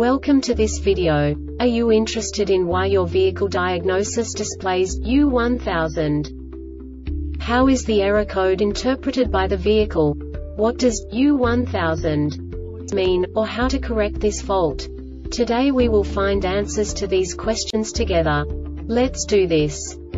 Welcome to this video. Are you interested in why your vehicle diagnosis displays U1000? How is the error code interpreted by the vehicle? What does U1000 mean, or how to correct this fault? Today we will find answers to these questions together. Let's do this.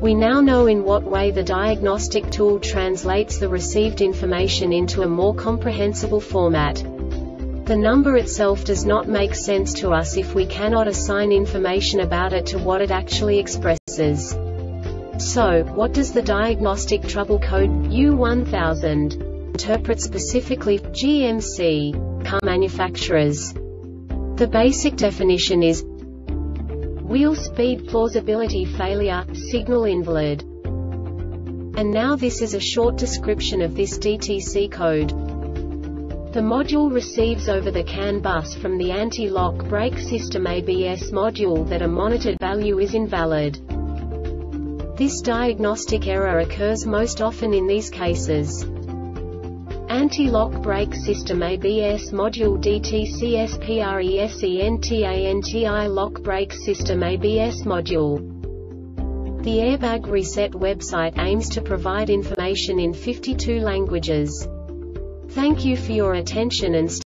We now know in what way the diagnostic tool translates the received information into a more comprehensible format. The number itself does not make sense to us if we cannot assign information about it to what it actually expresses. So, what does the diagnostic trouble code U1000 interpret specifically for GMC car manufacturers? The basic definition is wheel speed plausibility failure, signal invalid. And now this is a short description of this DTC code. The module receives over the CAN bus from the anti-lock brake system ABS module that a monitored value is invalid. This diagnostic error occurs most often in these cases. Anti-lock brake system ABS module DTC SPRESENTANTI lock brake system ABS module. The Airbag Reset website aims to provide information in 52 languages. Thank you for your attention and stay tuned.